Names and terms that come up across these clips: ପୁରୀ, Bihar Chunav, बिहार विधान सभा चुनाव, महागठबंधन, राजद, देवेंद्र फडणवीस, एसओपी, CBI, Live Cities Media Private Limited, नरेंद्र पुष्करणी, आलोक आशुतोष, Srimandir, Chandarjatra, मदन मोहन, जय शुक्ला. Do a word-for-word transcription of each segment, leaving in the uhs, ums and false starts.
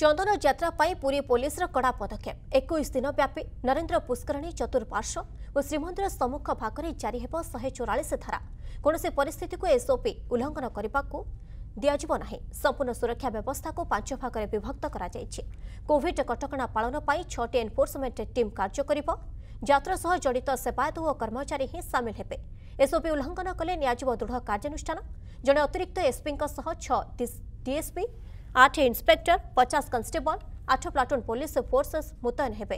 चंदन यात्रा पुरी पुलिस कड़ा पदक्षेप इक्कीस दिन व्यापी नरेंद्र पुष्करणी चतुर्पार्श्व और श्रीमंदिर सम्मुख भाग में जारी होगा शहे चौरालीस धारा कौन से परिस्थिति को एसओपी उल्लंघन करने दिज्व ना संपूर्ण सुरक्षा व्यवस्था को पांच भाग में विभक्त कोविड कटकणा पालन पर छह एनफोर्समेंट टीम कार्य करिबो यात्रा सह जड़ित सेवायत और कर्मचारी ही सामिल हेबे। एसओपी उल्लंघन कले नियाजिबो दृढ़ कार्यानुष्ठान। जड़े अतिरिक्त एसपी छह डीएसपी आठ इंस्पेक्टर पचास कन्स्टेबल आठ प्लाटून पुलिस फोर्स मुतयन हेबे।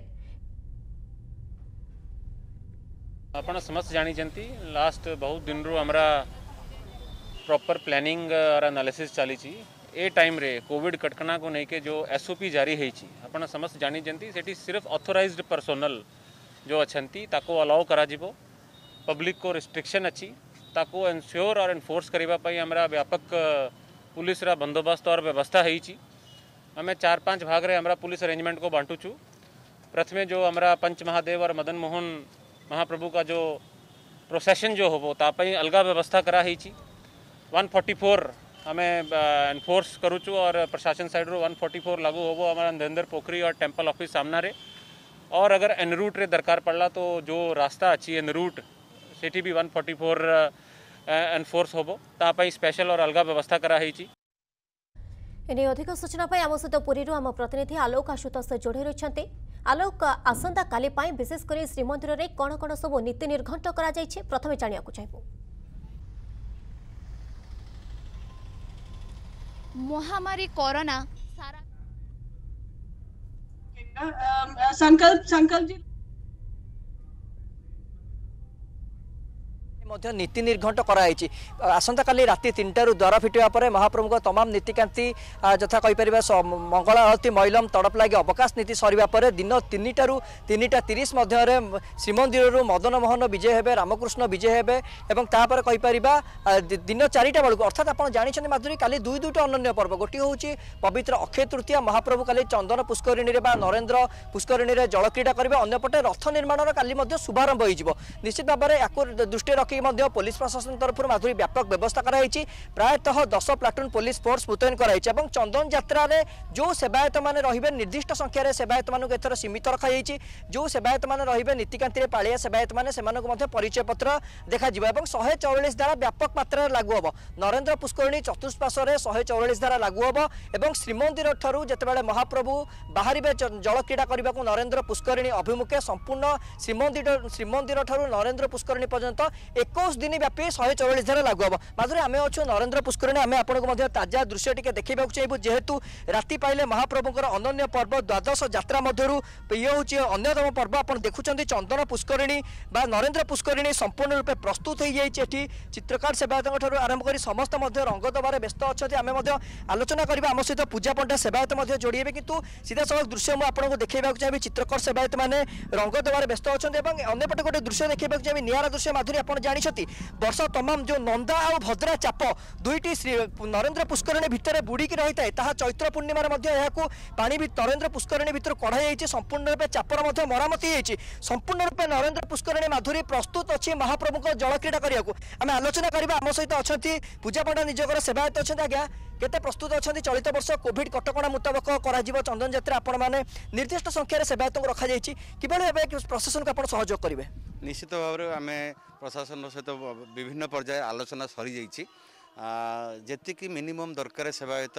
आपण समस्त जानी जंती लास्ट बहुत दिन रो हमरा प्रॉपर प्लानिंग और एनालिसिस चली छी। ए टाइम रे कोविड कटकणा को नैके जो एसओपी जारी हेई छी आपण समस्त जानी जंती सेठी सिर्फ ऑथराइज्ड पर्सनल जो अछंती ताको अलाउ करा जीवो। पब्लिक को रिस्ट्रिक्शन अच्छी ताको एनश्योर और एनफोर्स करबा पई हमरा व्यापक पुलिस रा बंदोबस्त और व्यवस्था है। हमें चार पांच भाग रे हमरा पुलिस अरेंजमेंट को बांटू छु। प्रथमे जो हमरा पंच महादेव और मदन मोहन महाप्रभु का जो प्रोसेशन जो होबो तापई अलग व्यवस्था करा है। एक सौ चौवालीस हमें एनफोर्स करू छु और प्रशासन साइड रो एक सौ चौवालीस लागू होबो हमरा नरेंद्र पोखरी और टेम्पल ऑफिस सामना रे। और अगर एनरूट रे दरकार पड़ला तो जो रास्ता अच्छी एनरूट सिटी भी एक सौ चौवालीस एनफोर्स होबो तापाई स्पेशल और अलग व्यवस्था करा हेची। एने अधिक सूचना पाई आम सहित पुरी रो आम प्रतिनिधि आलोक आशुतोष से जोड़े रहिसंते। आलोक आसंता काली पाई विशेष करी श्रीमंदिर रे कोन कोन सब नीति निर्घंट करा जाय छै प्रथमे जानिया को चाहबो। महामारी कोरोना सारा संकल्प संकल्प जी मध्य नीति निर्घंट कराई। आसंता काली राति तीनटू द्वार फिटा पर महाप्रभु को तमाम नीतिकांति जथा कहीपर मंगला आरती मैलम तड़प लगे अवकाश नीति सर दिन तीन तीन तीस मध्य श्रीमंदिर मदन मोहन विजय हे रामकृष्ण विजय हे तापर कहीपर दिन चारिटा बेलू अर्थात आप जानते माधुरी काली दुई दुईटा अन्य पर्व गोटे हूँ पवित्र अक्षय तृतीया। महाप्रभु काली चंदन पुष्करिणी नरेंद्र पुष्करिणी जल क्रीड़ा करेंगे। अंपटे रथ निर्माण काली शुभारंभ हो निश्चित भाव में या दृष्टि रखी पुलिस प्रशासन तरफ माधुरी व्यापक व्यवस्था कराई। प्रायतः दस प्लाटून पुलिस फोर्स मुतयन कराई। चंदन यात्रा रे जो सेवायत माने रहिबे निर्दिष्ट संख्या रे सेवायत मानक एथर सीमित रखा जाइछि। जो सेवायत माने रहिबे नीतिकांति रे पाळिया सेवायत माने सेमानको मध्य परिचय पत्र देखा जिबा एवं एक सौ चौवालीस धारा व्यापक मात्रा रे लागू होबो। नरेंद्र पुष्करिणी चतुष्पार्श्व रे एक सौ चौवालीस धारा लागू होबो एवं श्रीमंदिर ठरू जेतेबेले महाप्रभु बाहरिबे जल क्रीड़ा करबा को नरेंद्र पुष्करिणी अभिमुखे संपूर्ण श्रीमंदिर श्रीमंदिर ठरू नरेंद्र पुष्करिणी पर्यंत इक्कीस दिन व्यापी एक सौ चौवालीस धारा लागू हम। माधुरी आम अच्छे नरेंद्र पुष्करिणी आम आपको ताजा दृश्य टी देखा चाहूँ। जेहेतु राति पाइले महाप्रभुंर अनन्य पर्व द्वादश यात्रा मध्य ये हूँ अन्यतम पर्व। आप देखुं चंदन पुष्करिणी बा नरेंद्र पुष्करिणी संपूर्ण रूपे प्रस्तुत हो जाइए। चित्रकार सेवायत आरंभ कर समस्त रंग दबार व्यस्त अच्छा आम आलोचना करवा। आम सहित पूजा पंडा सेवायत जोड़े कितु सीधा सड़क दृश्य मुझे देखा चाहिए। चित्रकार सेवायत मैंने रंग दबार व्यस्त अच्छा अंपटे गोटे दृश्य देखा चाहिए। निरा दृश्य माधुरी आप जानी वर्ष तमाम जो नंदा और भद्रा चाप दुईटी नरेंद्र पुष्करिणी भितर बुड़ीकी रही है। ताहा चैत्र पूर्णिमार नरेंद्र पुष्करिणी भितर कढ़ा जाइए। संपूर्ण रूपे चापर मरामती होती संपूर्ण रूपे नरेंद्र पुष्करिणी माधुरी प्रस्तुत अच्छी महाप्रभु जल क्रीड़ा करने को आम आलोचना करवा। आम सहित अच्छा पूजा पंडा निजर सेवायत अच्छा आज्ञा केते प्रस्तुत अच्छा चलित वर्ष कोविड कटकणा मुताबक कर चंदन यात्रा आपने निर्दिष्ट संख्यार सेवायत रखा जाए कि प्रशासन को आप सहयोग करेंगे। निश्चित भाव में आम प्रशासन सहित विभिन्न पर्याय आलोचना सरी जाइए। जी मिनिमम दरकार सेवायत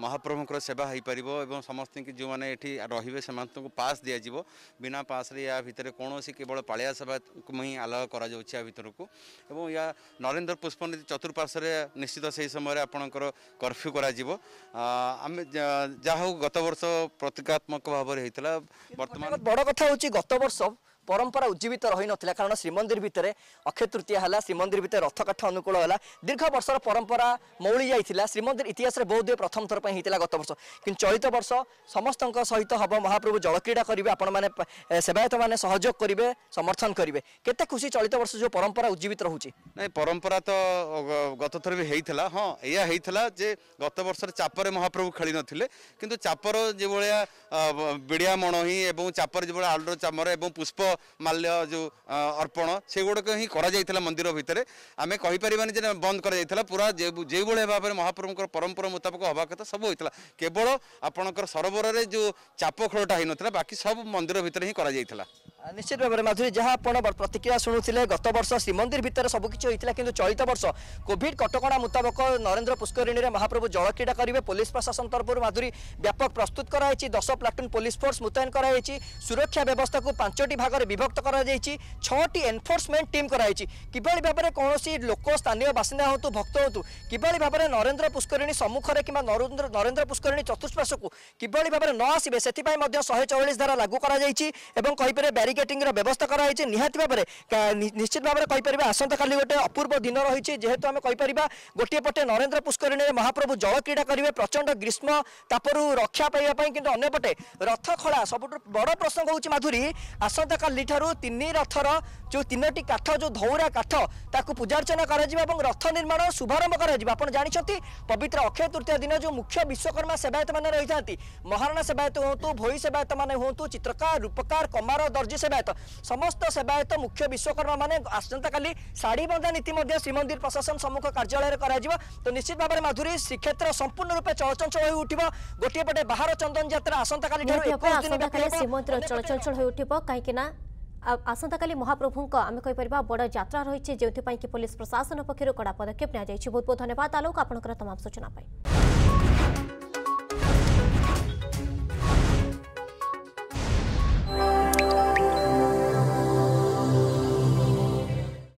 महाप्रभुं सेवा हो पार और समस्त की जो मैंने ये रे से पास दिज्व बिना पास रे या भितर कौन केवल पाया सेवायत ही आलाव करूँ या नरेंद्र पुष्करिणी चतुर्पार्श्व निश्चित से समय आपणकर कर्फ्यू करें जहाँ गत वर्ष प्रतीकात्मक भाव में होता बर्तमान बड़ कथा हूँ। गत वर्ष परंपरा उज्जीवित रही नाला कारण श्रीमंदिर भितर अक्षय तृतीया है। श्रीमंदिर भितर रथ काठ अनुकूल है दीर्घ वर्षर परंपरा मौली जाता। श्रीमंदिर इतिहास में बहुत प्रथम थर पर होता गत वर्ष कि चलित वर्ष समस्त सहित हम महाप्रभु जल क्रीड़ा करेंगे। आपने सेवायत मैंने सहयोग करेंगे समर्थन करेंगे केते खुशी। चलित वर्ष जो परंपरा उज्जीवित रोचे ना परंपरा तो गत थर भी होता। हाँ या गत वर्ष चापर महाप्रभु खेली नथिले किंतु चापर जो भाया बिड़िया मण ही चापर जो आलर चामर और पुष्प माल्य जो अर्पण से गुड़क हिं कर मंदिर भितर आम कहीपर जे बंद कर पूरा जे भाई भाव में महाप्रभु परंपरा मुताबक हवा कथा सब होता केवल आपणकर सरोवर में जो चाप खोलटा हो ना बाकी सब मंदिर भितर हिं कर निश्चित भाव में माधुरी जहाँ आप प्रतिक्रिया शुणुते गत वर्ष श्रीमंदिर भितर सबकिछ होता कि चलित वर्ष कोविड कटका मुताबक नरेंद्र पुष्करिणी में महाप्रभु जल क्रीड़ा करेंगे। पुलिस प्रशासन तरफ माधुरी व्यापक प्रस्तुत कराई दस प्लाटून पुलिस फोर्स मुतयन कराई सुरक्षा व्यवस्था को पांचटी भाग में विभक्त कर छटी एनफोर्समेंट टीम कराई कि भाव में कौन लोक स्थानीय बासिंदा हूँ भक्त हूँ कि भाव में नरेंद्र पुष्करिणी सम्मुखें कि नरेंद्र पुष्करिणी चतुष्पाश को किभली भाव में न आसवे से शहे चौवालीस धारा लागू कर बैरिकेटिंग व्यवस्था कराई निहाती भाव में निश्चित भाव में कहीपर आसंता काली गोटे अपूर्व दिन रही जेहेतु आम कहीपर गोटे पटे नरेंद्र पुष्करिणी महाप्रभु जल क्रीड़ा करेंगे प्रचंड ग्रीष्म तापरू रक्षा पाइबापी कि अंपटे रथ खड़ा सब बड़ प्रसंग हूँ माधुरी आसंता काली ठारू तीन रथर जो तीनो काठ जो धौरा काठ ताकू पूजार्चना कर रथ निर्माण शुभारंभ कर जानते पवित्र अक्षय तृतीय दिन जो मुख्य विश्वकर्मा सेवायत मैंने रही था महाराणा सेवायत हूँ भोई सेवायत मैंने हूँ चित्रकार रूपकार कमार दर्जी सेवायत समस्त सेवायत मुख्य विश्वकर्मा मैंने आसंता काली साड़ी बंधा नीति श्रीमंदिर प्रशासन सम्मुख कार्यालय कर तो निश्चित भाव में माधुरी श्रीक्षेत्र संपूर्ण रूपे चलचंचल हो उठिबो गोटे पटे बाहर चंदन यात्रा आसंता काली श्रीमंदिर चलचंचल हो उठिबो काहेकि ना आसंता काली महाप्रभुक आम कहीपर बड़ यात्रा रही है जो पुलिस प्रशासन पक्षर कड़ा पदक्षेप निया जायछि। बहुत बहुत धन्यवाद आलोक आपनकर तमाम सूचना।